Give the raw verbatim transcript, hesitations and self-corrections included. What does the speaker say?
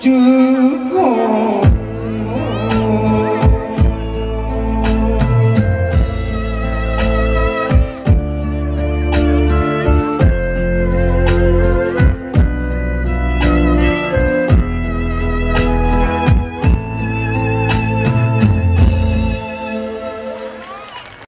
Chưa